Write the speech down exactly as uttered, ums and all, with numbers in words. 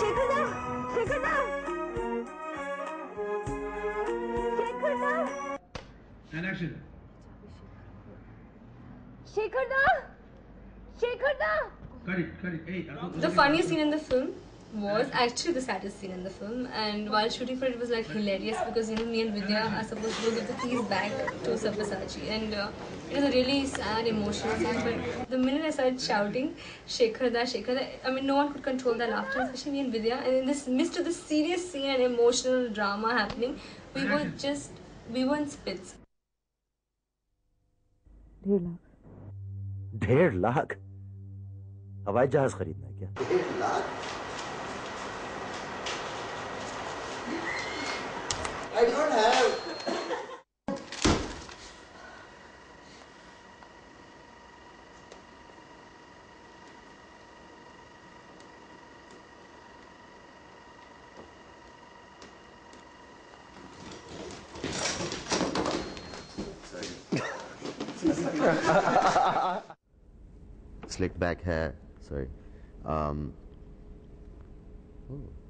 शेखरदा, शेखरदा, शेखरदा। And action. शेखरदा, शेखरदा. Cut it, cut it. Hey, the funniest scene in the film was actually the saddest scene in the film, and while shooting for it, it was like hilarious because you know me and Vidya are supposed to give the keys back to Subhashachi, and uh, it was a really sad, emotional scene. But the minute I started shouting "Shekhar da, Shekhar da," I mean, no one could control that laughter, especially me and Vidya. And in this midst of this serious scene and emotional drama happening, we were just we were in spits. डेढ़ लाख डेढ़ लाख हवाई जहाज खरीदना है क्या? डेढ़ lakh I don't have. Slick back hair. Sorry. Um. Ooh.